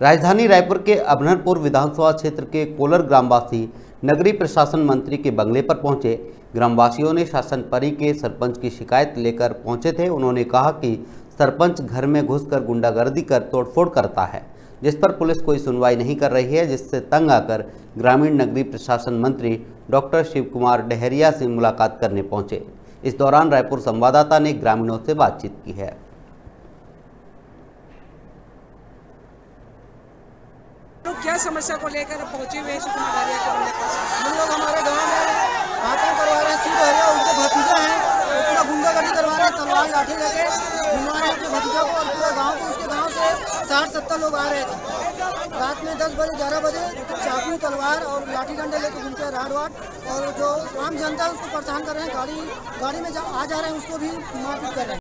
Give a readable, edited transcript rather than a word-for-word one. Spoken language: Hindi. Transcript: राजधानी रायपुर के अभनरपुर विधानसभा क्षेत्र के कोलर ग्रामवासी नगरीय प्रशासन मंत्री के बंगले पर पहुंचे। ग्रामवासियों ने शासन परी के सरपंच की शिकायत लेकर पहुंचे थे। उन्होंने कहा कि सरपंच घर में घुसकर गुंडागर्दी कर तोड़फोड़ करता है, जिस पर पुलिस कोई सुनवाई नहीं कर रही है, जिससे तंग आकर ग्रामीण नगरीय प्रशासन मंत्री डॉक्टर शिव कुमार डहरिया से मुलाकात करने पहुंचे। इस दौरान रायपुर संवाददाता ने ग्रामीणों से बातचीत की है। क्या समस्या को लेकर पहुंचे हुए शिव कुमार डहरिया के पास? हम लोग हमारे गांव में बातें करवा रहे हैं। शिव डहरिया उनके भतीजा है, पूरा गुंडागर्दी करवा रहे हैं, तलवार लाठी लेके घुमा रहे हैं अपने भतीजा को और पूरा गांव को। उसके गांव से 60-70 लोग आ रहे थे रात में 10 बजे 11 बजे, चाकू तलवार और लाठी डंडे लेके घूमते हैं राड वाट, और जो आम जनता है उसको परेशान कर रहे हैं। गाड़ी में आ जा रहे हैं, उसको भी मारपीट कर रहे हैं।